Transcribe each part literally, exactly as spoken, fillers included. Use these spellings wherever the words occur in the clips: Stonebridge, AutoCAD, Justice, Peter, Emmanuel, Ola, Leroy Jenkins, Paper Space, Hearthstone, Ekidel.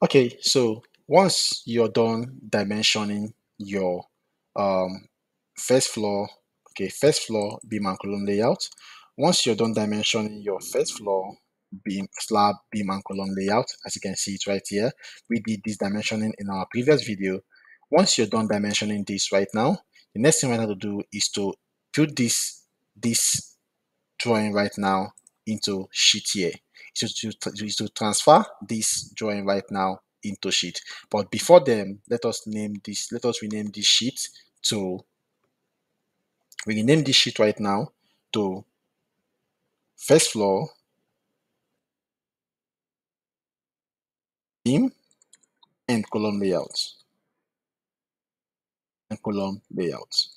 Okay, so once you're done dimensioning your um, first floor, okay, first floor beam and column layout, once you're done dimensioning your first floor beam, slab, beam and column layout, as you can see it right here, we did this dimensioning in our previous video. Once you're done dimensioning this right now, the next thing we have to do is to put this, this drawing right now into sheet here. Is to, is to transfer this drawing right now into sheet. But before then, let us name this, let us rename this sheet to, we rename this sheet right now to first floor beam and column layouts. And column layouts.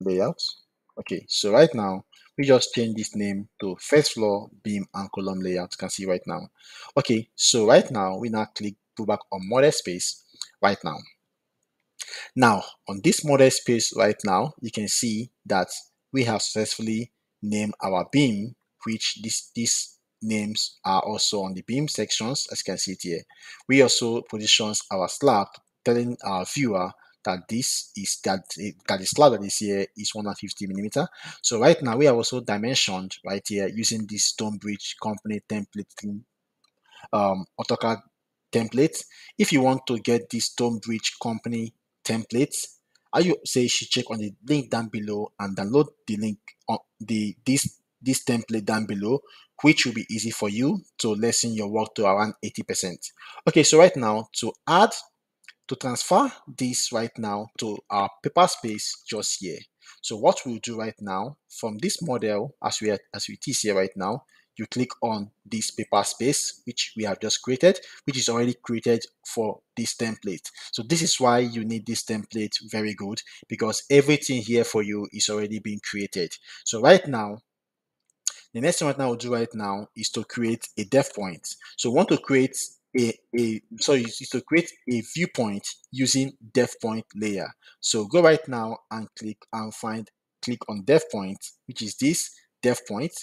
Layouts. Okay, so right now we just change this name to first floor beam and column layout. You can see right now. Okay, so right now we now click go back on model space right now. Now on this model space right now, you can see that we have successfully named our beam, which this these names are also on the beam sections, as you can see it here. We also position our slab, telling our viewer that this is that, that the slab that is here is one hundred fifty millimeter. So right now we are also dimensioned right here using this Stonebridge company template um, AutoCAD template. If you want to get this Stonebridge company template, I would say you should check on the link down below and download the link on the this this template down below, which will be easy for you to lessen your work to around eighty percent. Okay, so right now to add to transfer this right now to our paper space just here. So what we'll do right now from this model, as we are, as it is here right now, you click on this paper space which we have just created, which is already created for this template. So this is why you need this template very good, because everything here for you is already being created. So right now, the next thing right now we'll do right now is to create a depth point. So we want to create A, a so you need to create a viewpoint using depth point layer. So go right now and click and find click on depth point, which is this depth point,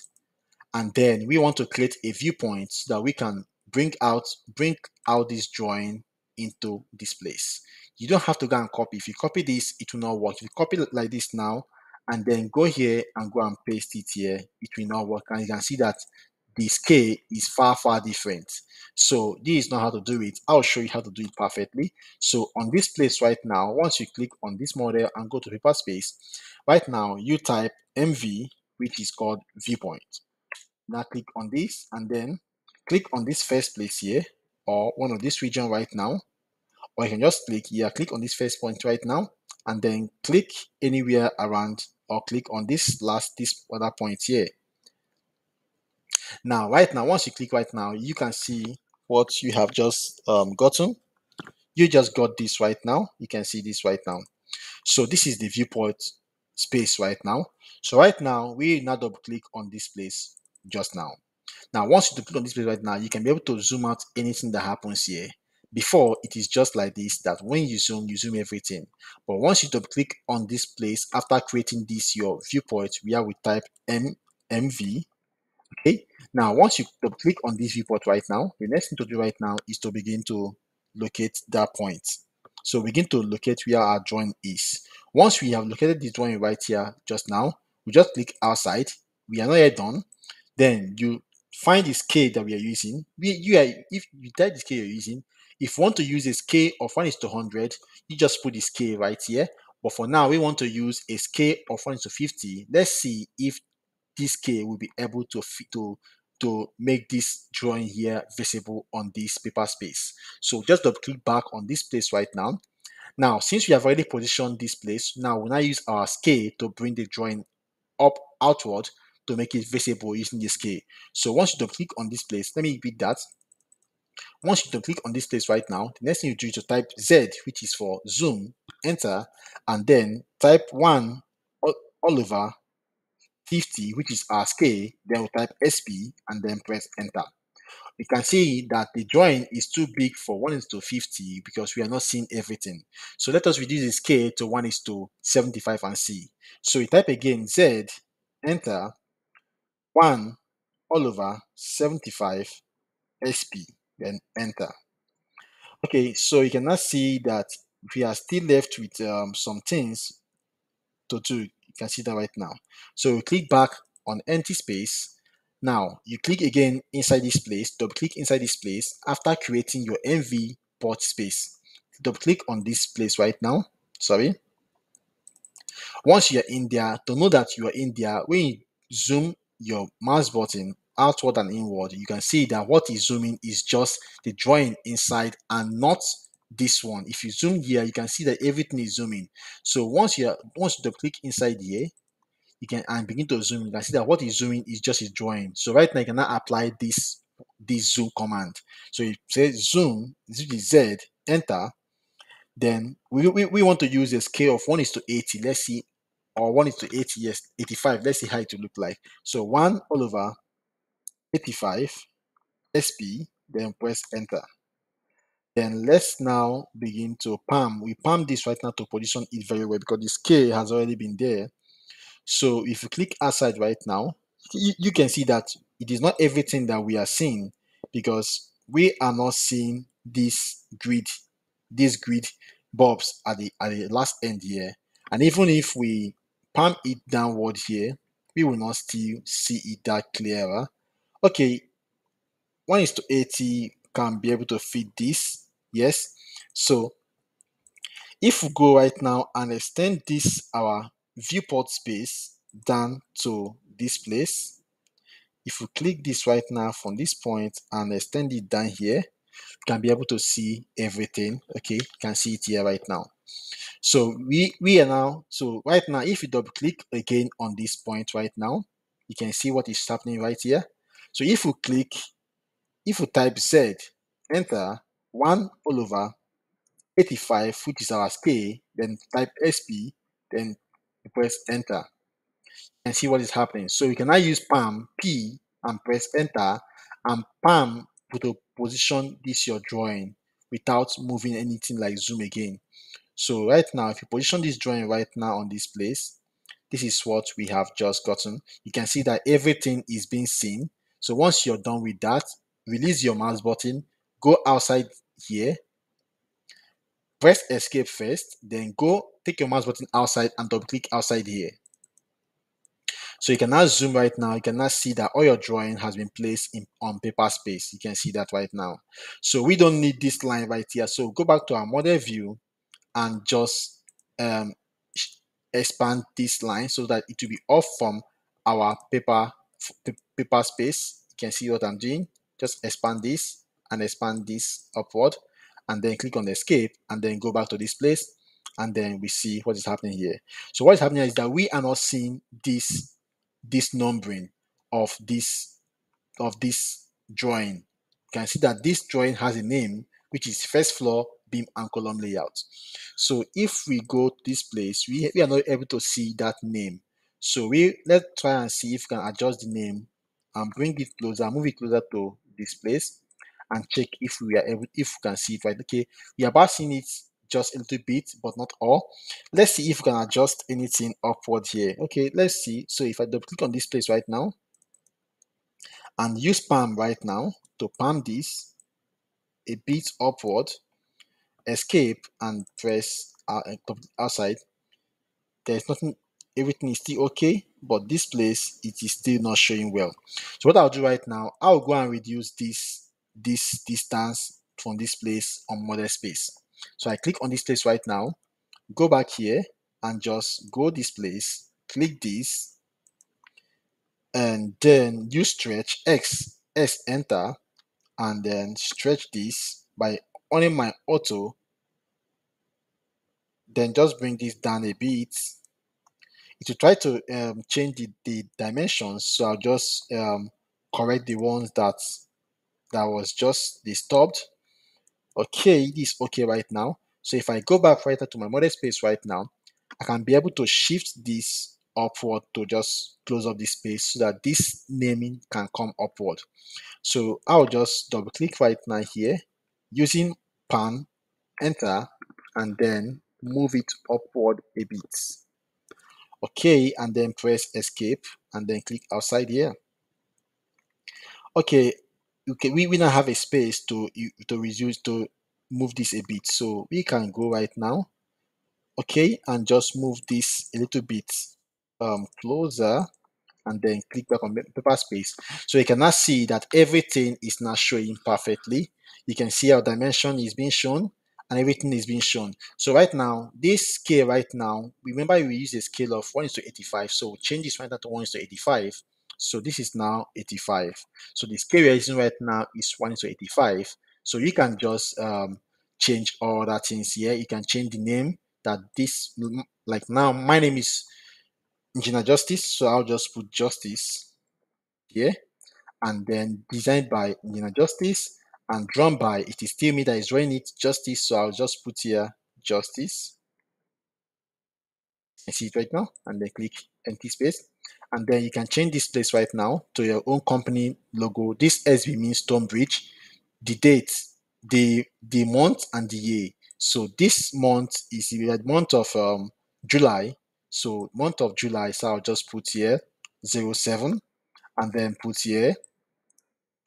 and then we want to create a viewpoint so that we can bring out bring out this drawing into this place. You don't have to go and copy. If you copy this, it will not work. If you copy it like this now and then go here and go and paste it here, it will not work. And you can see that the scale is far, far different. So this is not how to do it. I'll show you how to do it perfectly. So on this place right now, once you click on this model and go to paper space, right now you type M V, which is called viewpoint. Now click on this and then click on this first place here or one of this region right now. Or you can just click here, click on this first point right now and then click anywhere around or click on this last, this other point here. Now, right now, once you click right now, you can see what you have just um, gotten. You just got this right now. You can see this right now. So this is the viewport space right now. So right now, we now double click on this place just now. Now, once you click on this place right now, you can be able to zoom out anything that happens here. Before, it is just like this, that when you zoom, you zoom everything. But once you double click on this place, after creating this, your viewport, where we type M V, okay, now once you click on this viewport right now, the next thing to do right now is to begin to locate that point. So begin to locate where our drawing is. Once we have located this drawing right here just now, we just click outside. We are not yet done. Then you find the scale that we are using. We, you are, if you type the scale you're using, if you want to use a scale of one is to one hundred, you just put the scale right here. But for now, we want to use a scale of one is to fifty. Let's see if this scale will be able to to to make this drawing here visible on this paper space. So just double click back on this place right now. Now, since we have already positioned this place, now we'll now use our scale to bring the drawing up outward to make it visible using the scale. So once you double click on this place, let me repeat that. Once you double click on this place right now, the next thing you do is to type Z, which is for zoom, enter, and then type one all, all over fifty, which is our scale, then we'll type S P and then press enter. You can see that the drawing is too big for one is to fifty because we are not seeing everything. So let us reduce the scale to one is to seventy-five and see. So we type again Z, enter, one all over seventy-five S P. then enter. Okay, so you can now see that we are still left with um, some things to do. You can see that right now. So we click back on empty space. Now you click again inside this place, double click inside this place after creating your M V port space. Double click on this place right now. Sorry. Once you're in there, to know that you are in there, when you zoom your mouse button outward and inward, you can see that what is zooming is just the drawing inside and not this one. If you zoom here, you can see that everything is zooming. So once you once you double click inside here, you can and begin to zoom, you can see that what is zooming is just a drawing. So right now you can now apply this this zoom command. So you say zoom, Z, enter. Then we, we, we want to use a scale of one is to eighty, let's see, or one is to eighty, yes, eighty-five, let's see how it will look like. So one all over eighty-five, S P, then press enter. Then let's now begin to palm. We palm this right now to position it very well because the scale has already been there. So if you click outside right now, you, you can see that it is not everything that we are seeing because we are not seeing this grid This grid bobs at the at the last end here, and even if we palm it downward here, we will not still see it that clearer. Okay, one is to eighty can be able to fit this, yes. So if we go right now and extend this our viewport space down to this place, if we click this right now from this point and extend it down here, you can be able to see everything. Okay, you can see it here right now. So we we are now so right now if you double click again on this point right now, you can see what is happening right here. So if you click, if you type Z, enter one all over eighty-five, which is our scale, then type S P, then you press enter and see what is happening. So you can now use palm P and press enter and palm to position this your drawing without moving anything like zoom again. So right now, if you position this drawing right now on this place, this is what we have just gotten. You can see that everything is being seen. So once you're done with that, release your mouse button, go outside here, press escape first, then go take your mouse button outside and double click outside here. So you can now zoom right now. You can now see that all your drawing has been placed in, on paper space. You can see that right now. So we don't need this line right here. So go back to our model view and just um, expand this line so that it will be off from our paper paper space. You can see what I'm doing. Just expand this and expand this upward, and then click on escape, and then go back to this place, and then we see what is happening here. So what is happening is that we are not seeing this. this numbering of this of this drawing. You can see that this drawing has a name, which is first floor beam and column layout. So if we go to this place, we, we are not able to see that name. So we let's try and see if we can adjust the name and bring it closer, move it closer to this place and check if we are able if we can see it right. Okay, we are about seeing it just a little bit, but not all. Let's see if we can adjust anything upward here. Okay, let's see. So if I double click on this place right now and use palm right now to palm this a bit upward, escape and press uh, outside, there's nothing, everything is still okay, but this place, it is still not showing well. So what I'll do right now, I'll go and reduce this, this distance from this place on model space. So I click on this place right now, go back here and just go this place, click this, and then you stretch X, S, enter, and then stretch this by owning my auto. Then just bring this down a bit. It will try to um, change the, the dimensions, so I'll just um, correct the ones that that was just disturbed. Okay, it is okay right now. So if I go back right to my model space right now, I can be able to shift this upward to just close up this space so that this naming can come upward. So I'll just double click right now here using pan, enter, and then move it upward a bit. Okay, and then press escape and then click outside here. Okay, okay, we, we now have a space to to reduce, to move this a bit. So we can go right now, okay, and just move this a little bit um, closer, and then click back on paper space. So you can now see that everything is now showing perfectly. You can see our dimension is being shown and everything is being shown. So right now, this scale right now, remember we use a scale of one is to eighty-five. So change this right now to one is to eighty-five. So this is now eighty-five. So the scale we are using right now is one is to eighty-five. So you can just um, change all that things here. You can change the name that this, like now my name is Engineer Justice, so I'll just put Justice here, and then designed by Engineer Justice and drawn by, it is still me that is drawing it, Justice, so I'll just put here Justice. I see it right now, and then click empty space, and then you can change this place right now to your own company logo. This S B means Stonebridge, the date, the the month, and the year. So this month is the month of um, July. So month of July, so I'll just put here zero seven, and then put here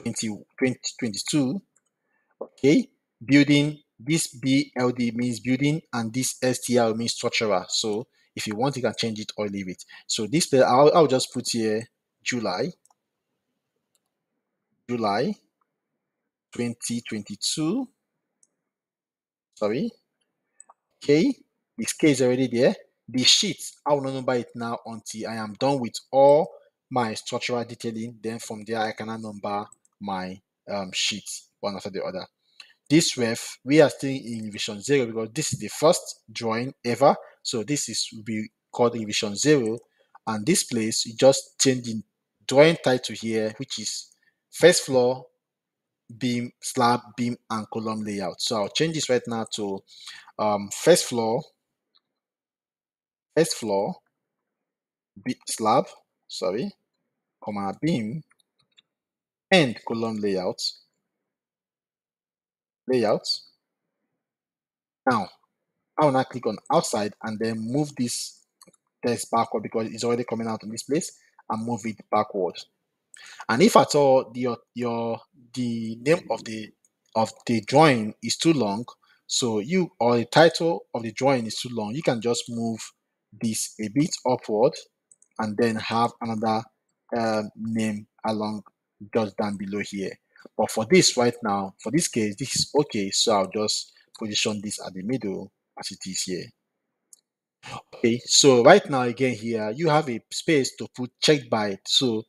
twenty twenty-two. Okay, building, this B L D means building, and this S T L means structural. So if you want, you can change it or leave it. So this place, I'll, I'll just put here July, July twenty twenty-two. Sorry. Okay, this case is already there. The sheet, I will not number it now until I am done with all my structural detailing. Then from there, I cannot number my um, sheets one after the other. This ref, we are still in revision zero because this is the first drawing ever. So this is will be called revision zero. And this place, you just change the drawing title here, which is first floor, beam, slab, beam, and column layout. So I'll change this right now to um, first floor, first floor, bit slab, sorry, comma beam, and column layout. Layout. Now, I will now click on outside and then move this text backward because it's already coming out in this place, and move it backward. And if at all the your the name of the of the drawing is too long, so you or the title of the drawing is too long, you can just move this a bit upward and then have another uh, name along just down below here. But for this right now, for this case, this is okay, so I'll just position this at the middle as it is here. Okay, so right now again here you have a space to put checked by. So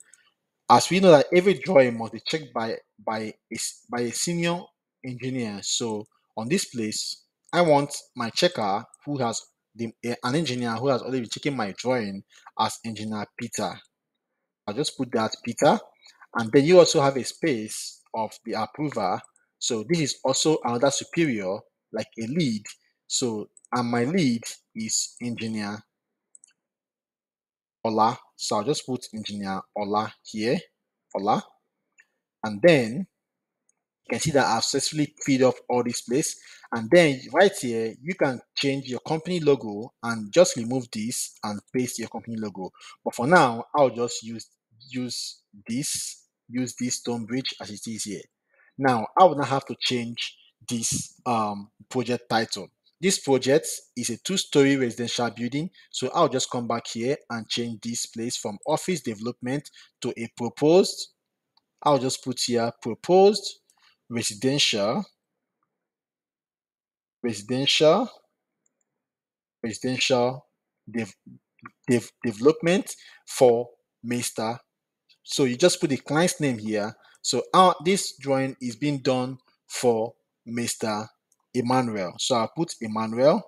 as we know that every drawing must be checked by by a, by a senior engineer, so on this place I want my checker who has The, an engineer who has already been checking my drawing as engineer Peter. I'll just put that Peter, and then you also have a space of the approver. So this is also another superior, like a lead. So, and my lead is engineer Ola. So I'll just put engineer Ola here, Ola, and then you can see that I've successfully filled up all this place. And then right here, you can change your company logo and just remove this and paste your company logo. But for now, I'll just use use this, use this Stonebridge as it is here. Now, I will not have to change this um, project title. This project is a two-story residential building. So I'll just come back here and change this place from office development to a proposed. I'll just put here proposed residential, residential, residential dev, dev, development for Mister So you just put the client's name here. So our, this drawing is being done for Mister Emmanuel. So I'll put Emmanuel.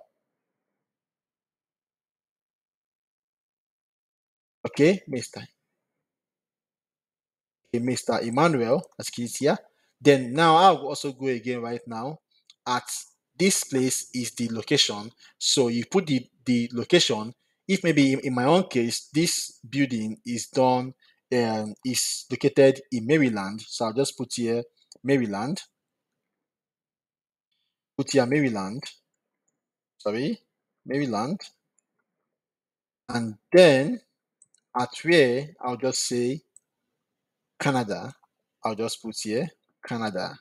Okay, Mister Okay, Mister Emmanuel, as you can see here. Then now I'll also go again right now at this place is the location. So you put the, the location. If maybe in, in my own case, this building is done and um, is located in Maryland. So I'll just put here Maryland. Put here Maryland. Sorry, Maryland. And then at where I'll just say Canada. I'll just put here Canada.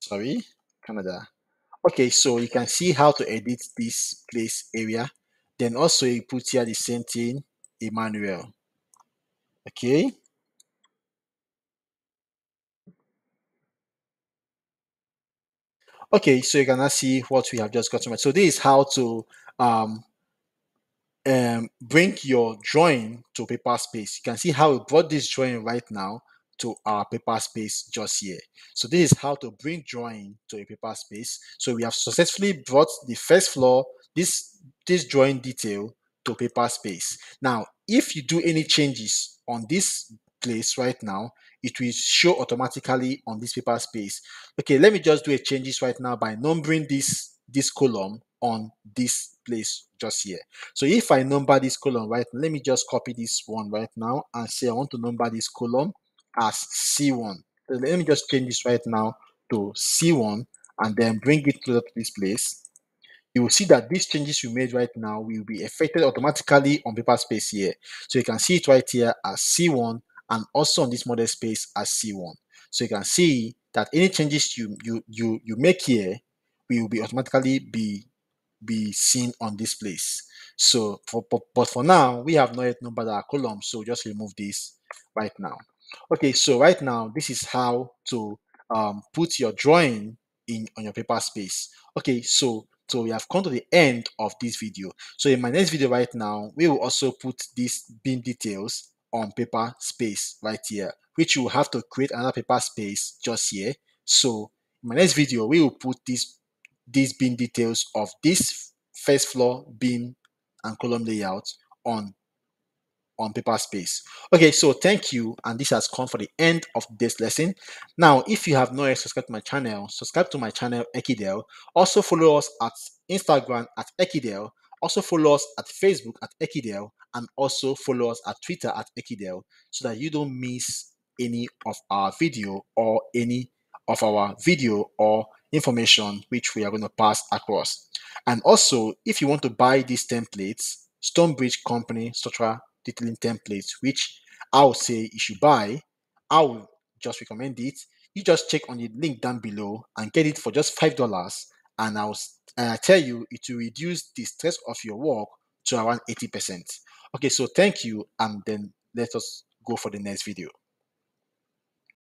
Sorry, Canada. Okay, so you can see how to edit this place area. Then also you put here the same thing, Emmanuel. Okay. Okay, so you can now see what we have just gotten. So this is how to um, um, bring your drawing to paper space. You can see how we brought this drawing right now to our paper space just here. So this is how to bring drawing to a paper space. So we have successfully brought the first floor, this, this drawing detail to paper space. Now, if you do any changes on this place right now, it will show automatically on this paper space. Okay, let me just do a changes right now by numbering this, this column on this place just here. So if I number this column right, let me just copy this one right now and say I want to number this column as C one. So let me just change this right now to C one and then bring it to this place. You will see that these changes you made right now will be affected automatically on paper space here. So you can see it right here as C one and also on this model space as C one. So you can see that any changes you you you, you make here will be automatically be be seen on this place. So for, but, but for now we have not yet numbered our column, so just remove this right now. Okay, so right now this is how to um, put your drawing in on your paper space. Okay, so so we have come to the end of this video. So in my next video right now, we will also put these beam details on paper space right here, which you will have to create another paper space just here. So in my next video, we will put these these beam details of this first floor beam and column layout on on paper space. Okay, so thank you, and this has come for the end of this lesson. Now, if you have not yet subscribed to my channel, subscribe to my channel Ekidel. Also follow us at Instagram at Ekidel. Also follow us at Facebook at Ekidel, and also follow us at Twitter at Ekidel, so that you don't miss any of our video or any of our video or information which we are going to pass across. And also, if you want to buy these templates, Stonebridge Company Structural Detailing templates, which I would say you should buy, I would just recommend it. You just check on the link down below and get it for just five dollars, and I'll and I tell you it will reduce the stress of your work to around eighty percent. Okay, so thank you, and then let us go for the next video.